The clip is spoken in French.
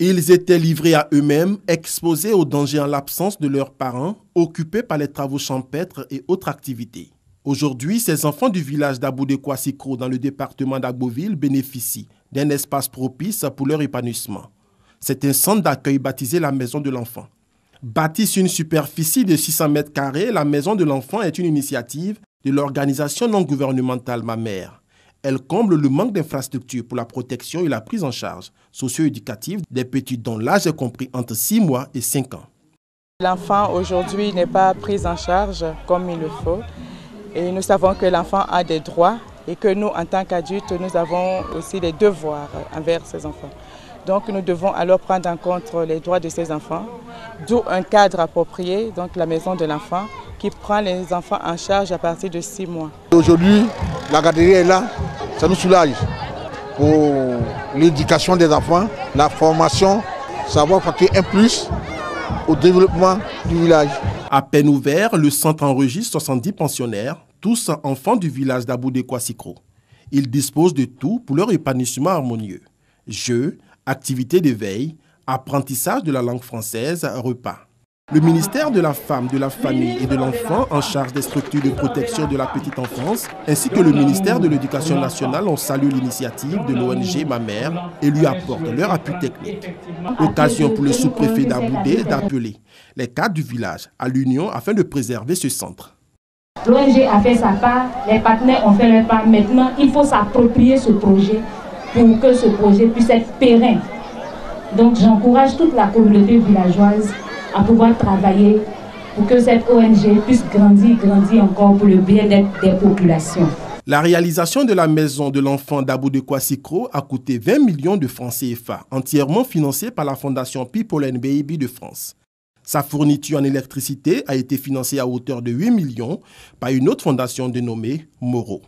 Ils étaient livrés à eux-mêmes, exposés aux dangers en l'absence de leurs parents, occupés par les travaux champêtres et autres activités. Aujourd'hui, ces enfants du village d'Abou-de-Kouassikro dans le département d'Agboville bénéficient d'un espace propice pour leur épanouissement. C'est un centre d'accueil baptisé la Maison de l'Enfant. Bâtie sur une superficie de 600 mètres carrés, la Maison de l'Enfant est une initiative de l'organisation non gouvernementale Ma Mère. Elle comble le manque d'infrastructures pour la protection et la prise en charge socio-éducative des petits dont l'âge est compris entre 6 mois et 5 ans. L'enfant aujourd'hui n'est pas pris en charge comme il le faut. Et nous savons que l'enfant a des droits et que nous, en tant qu'adultes, nous avons aussi des devoirs envers ces enfants. Donc nous devons alors prendre en compte les droits de ces enfants, d'où un cadre approprié, donc la Maison de l'Enfant, qui prend les enfants en charge à partir de 6 mois. Aujourd'hui, la garderie est là, ça nous soulage pour l'éducation des enfants, la formation, savoir facturer un plus au développement du village. À peine ouvert, le centre enregistre 70 pensionnaires, tous enfants du village d'Abou-de-Kouassikro. Ils disposent de tout pour leur épanouissement harmonieux. Jeux, activités d'éveil, apprentissage de la langue française, repas. Le ministère de la Femme, de la Famille et de l'Enfant en charge des structures de protection de la petite enfance ainsi que le ministère de l'Éducation nationale ont salué l'initiative de l'ONG Ma Mère et lui apportent leur appui technique. Occasion pour le sous-préfet d'Aboudé d'appeler les cadres du village à l'Union afin de préserver ce centre. L'ONG a fait sa part, les partenaires ont fait leur part. Maintenant, il faut s'approprier ce projet pour que ce projet puisse être pérenne. Donc j'encourage toute la communauté villageoise à pouvoir travailler pour que cette ONG puisse grandir encore pour le bien-être des populations. La réalisation de la Maison de l'Enfant d'Abou-de-Kouassikro a coûté 20 millions de francs CFA, entièrement financée par la fondation People and Baby de France. Sa fourniture en électricité a été financée à hauteur de 8 millions par une autre fondation dénommée Moreau.